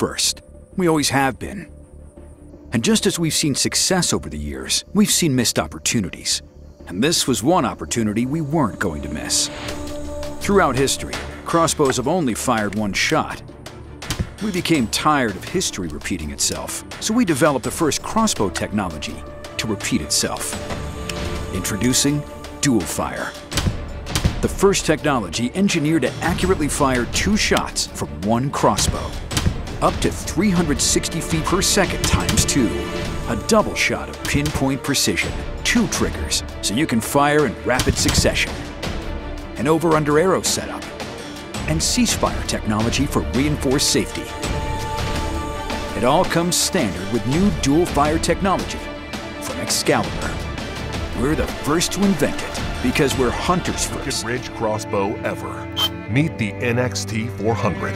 first. We always have been. And just as we've seen success over the years, we've seen missed opportunities. And this was one opportunity we weren't going to miss. Throughout history, crossbows have only fired one shot. We became tired of history repeating itself, so we developed the first crossbow technology to repeat itself. Introducing dual fire. The first technology engineered to accurately fire two shots from one crossbow. Up to 360 feet per second times two. A double shot of pinpoint precision. Two triggers, so you can fire in rapid succession. An over-under arrow setup. And ceasefire technology for reinforced safety. It all comes standard with new dual fire technology from Excalibur. We're the first to invent it because we're hunters first. Wicked Ridge crossbow ever. Meet the NXT 400.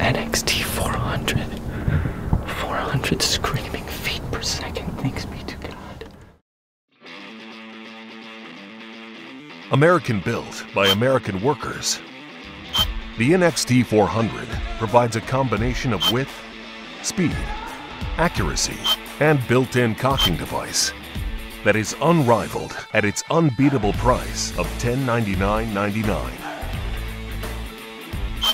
NXT 400. 400 screaming feet per second. Thanks be to God. American built by American workers. The NXT 400 provides a combination of width, speed, accuracy, and built-in cocking device that is unrivaled at its unbeatable price of $1099.99.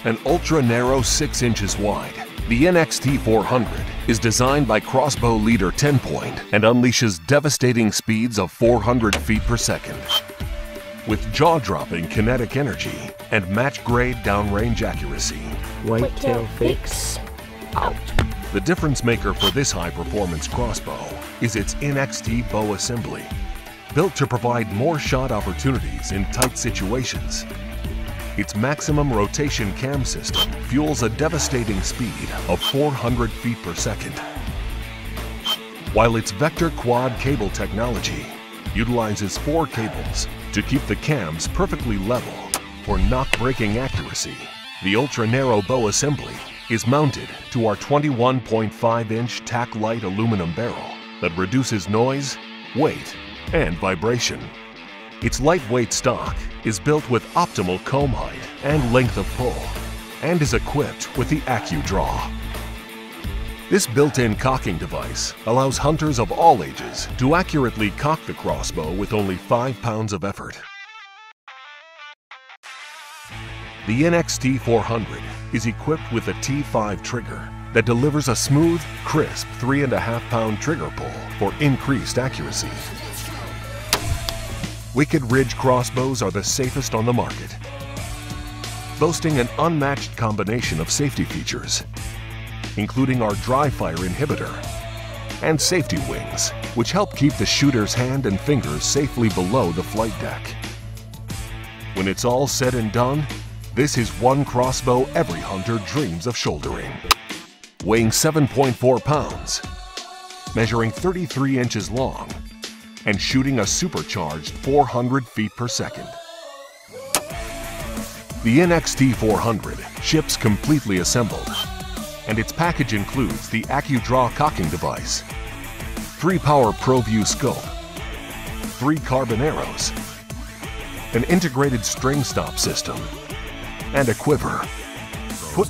An ultra-narrow 6 inches wide, the NXT 400 is designed by crossbow leader TenPoint and unleashes devastating speeds of 400 feet per second. With jaw-dropping kinetic energy and match-grade downrange accuracy. Whitetail fakes out. The difference maker for this high-performance crossbow is its NXT bow assembly, built to provide more shot opportunities in tight situations. Its maximum rotation cam system fuels a devastating speed of 400 feet per second, while its vector quad cable technology utilizes 4 cables to keep the cams perfectly level for knock-breaking accuracy. The ultra-narrow bow assembly is mounted to our 21.5-inch TacLite aluminum barrel that reduces noise, weight, and vibration. Its lightweight stock is built with optimal comb height and length of pull, and is equipped with the AccuDraw. This built-in cocking device allows hunters of all ages to accurately cock the crossbow with only 5 pounds of effort. The NXT 400 is equipped with a T5 trigger that delivers a smooth, crisp 3.5-pound trigger pull for increased accuracy. Wicked Ridge crossbows are the safest on the market, boasting an unmatched combination of safety features, including our dry fire inhibitor and safety wings, which help keep the shooter's hand and fingers safely below the flight deck. When it's all said and done, this is one crossbow every hunter dreams of shouldering. Weighing 7.4 pounds, measuring 33 inches long, and shooting a supercharged 400 feet per second. The NXT 400 ships completely assembled, and its package includes the AccuDraw cocking device, 3-power ProView scope, 3 carbon arrows, an integrated string stop system, and a quiver.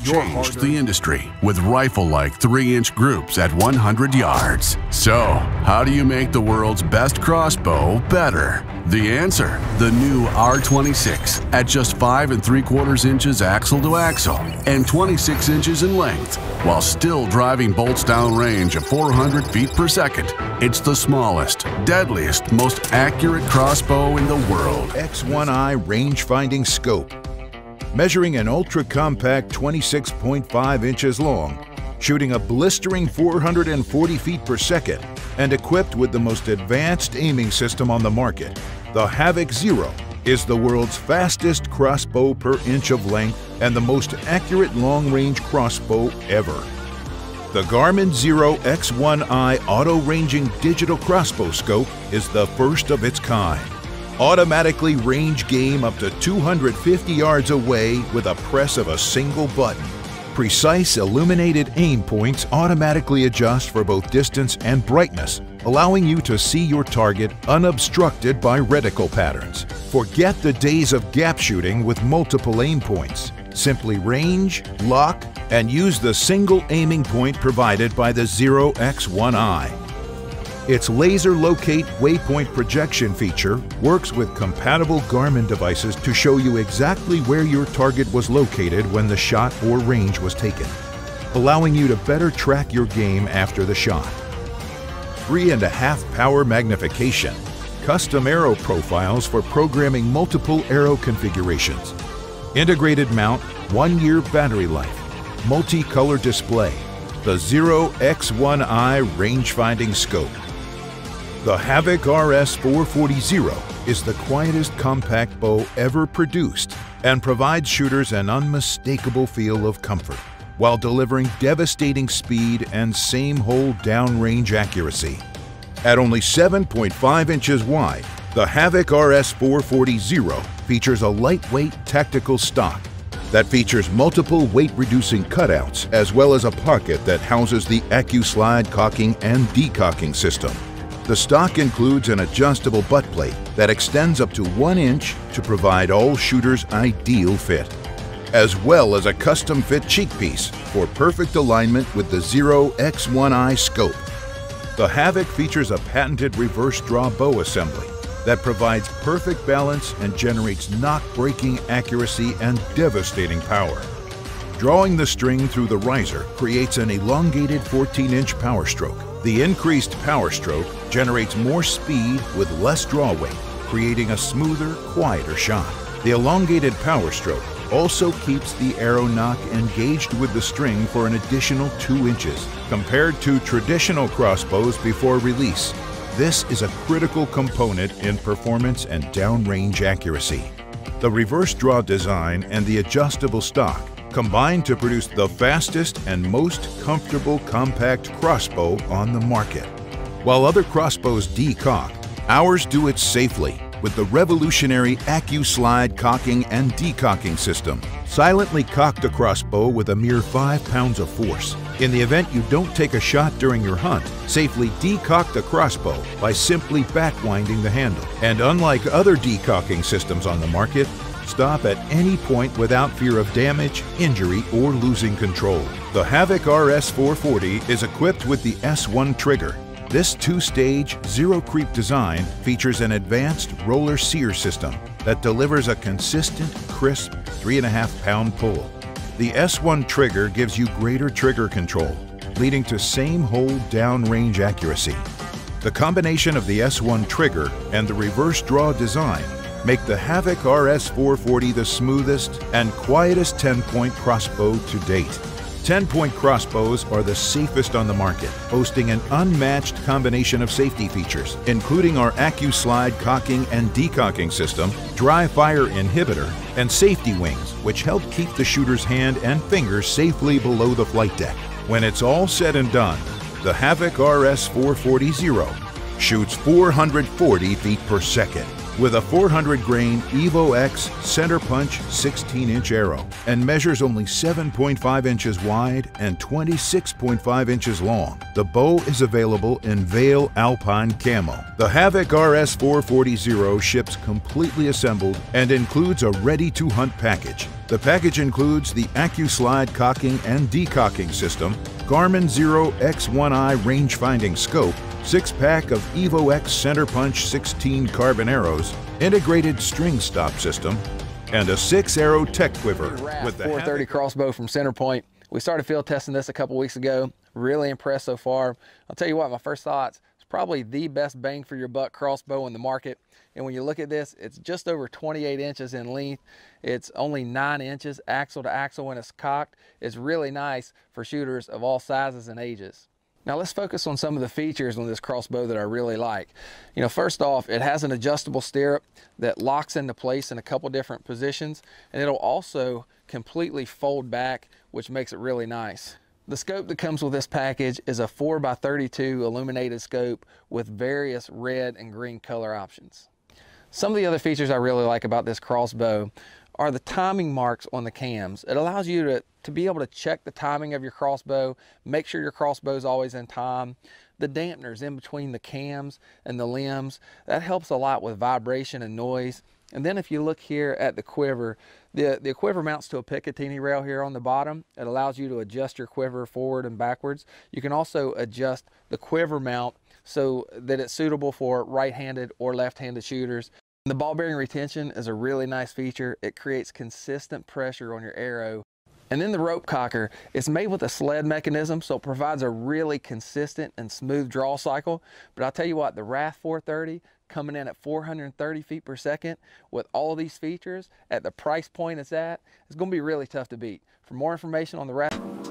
Changed the industry with rifle-like 3-inch groups at 100 yards. So, how do you make the world's best crossbow better? The answer, the new R26 at just 5 3/4 inches axle to axle and 26 inches in length, while still driving bolts downrange of 400 feet per second. It's the smallest, deadliest, most accurate crossbow in the world. X1i range-finding scope. Measuring an ultra-compact 26.5 inches long, shooting a blistering 440 feet per second, and equipped with the most advanced aiming system on the market, the Havoc Xero is the world's fastest crossbow per inch of length and the most accurate long-range crossbow ever. The Garmin Xero X1i auto-ranging digital crossbow scope is the first of its kind. Automatically range game up to 250 yards away with a press of a single button. Precise illuminated aim points automatically adjust for both distance and brightness, allowing you to see your target unobstructed by reticle patterns. Forget the days of gap shooting with multiple aim points. Simply range, lock, and use the single aiming point provided by the Xero X1i. Its laser locate waypoint projection feature works with compatible Garmin devices to show you exactly where your target was located when the shot or range was taken, allowing you to better track your game after the shot. 3.5 power magnification, custom arrow profiles for programming multiple arrow configurations, integrated mount, 1-year battery life, multi-color display, the Xero X1i range-finding scope. The Havoc RS440 Xero is the quietest compact bow ever produced and provides shooters an unmistakable feel of comfort while delivering devastating speed and same-hole downrange accuracy. At only 7.5 inches wide, the Havoc RS440 Xero features a lightweight tactical stock that features multiple weight-reducing cutouts as well as a pocket that houses the AccuSlide cocking and decocking system. The stock includes an adjustable butt plate that extends up to 1 inch to provide all shooters ideal fit, as well as a custom-fit cheek piece for perfect alignment with the Xero X1i scope. The Havoc features a patented reverse draw bow assembly that provides perfect balance and generates knock-breaking accuracy and devastating power. Drawing the string through the riser creates an elongated 14-inch power stroke. The increased power stroke generates more speed with less draw weight, creating a smoother, quieter shot. The elongated power stroke also keeps the arrow nock engaged with the string for an additional 2 inches compared to traditional crossbows before release. This is a critical component in performance and downrange accuracy. The reverse draw design and the adjustable stock combine to produce the fastest and most comfortable compact crossbow on the market. While other crossbows decock, ours do it safely with the revolutionary AccuSlide cocking and decocking system. Silently cock the crossbow with a mere 5 pounds of force. In the event you don't take a shot during your hunt, safely decock the crossbow by simply backwinding the handle. And unlike other decocking systems on the market, stop at any point without fear of damage, injury, or losing control. The Havoc RS440 is equipped with the S1 trigger. This 2-stage, zero-creep design features an advanced roller sear system that delivers a consistent, crisp 3.5-pound pull. The S1 trigger gives you greater trigger control, leading to same-hole downrange accuracy. The combination of the S1 trigger and the reverse draw design make the Havoc RS440 the smoothest and quietest 10-point crossbow to date. 10-point crossbows are the safest on the market, boasting an unmatched combination of safety features, including our AccuSlide cocking and decocking system, dry fire inhibitor, and safety wings, which help keep the shooter's hand and fingers safely below the flight deck. When it's all said and done, the Havoc RS440 Xero shoots 440 feet per second with a 400-grain EVO-X CenterPoint 16-inch arrow and measures only 7.5 inches wide and 26.5 inches long. The bow is available in Veil Alpine Camo. The Havoc RS440 Xero ships completely assembled and includes a ready-to-hunt package. The package includes the AccuSlide cocking and decocking system, Garmin Xero X1i range-finding scope, 6-pack of EVO-X CenterPoint 16 carbon arrows, integrated string stop system, and a 6-arrow tech quiver. With the 430 crossbow from CenterPoint. We started field testing this a couple weeks ago. Really impressed so far. I'll tell you what, my first thoughts, it's probably the best bang for your buck crossbow in the market. And when you look at this, it's just over 28 inches in length. It's only 9 inches axle to axle when it's cocked. It's really nice for shooters of all sizes and ages. Now let's focus on some of the features on this crossbow that I really like. You know, first off, it has an adjustable stirrup that locks into place in a couple different positions, and it'll also completely fold back, which makes it really nice. The scope that comes with this package is a 4x32 illuminated scope with various red and green color options. Some of the other features I really like about this crossbow are the timing marks on the cams. It allows you to be able to check the timing of your crossbow, make sure your crossbow is always in time. The dampeners in between the cams and the limbs, that helps a lot with vibration and noise. And then if you look here at the quiver, the quiver mounts to a Picatinny rail here on the bottom. It allows you to adjust your quiver forward and backwards. You can also adjust the quiver mount so that it's suitable for right-handed or left-handed shooters. The ball bearing retention is a really nice feature. It creates consistent pressure on your arrow. And then the rope cocker, it's made with a sled mechanism, so it provides a really consistent and smooth draw cycle. But I'll tell you what, the Wrath 430 coming in at 430 feet per second with all of these features at the price point it's at, it's going to be really tough to beat. For more information on the Wrath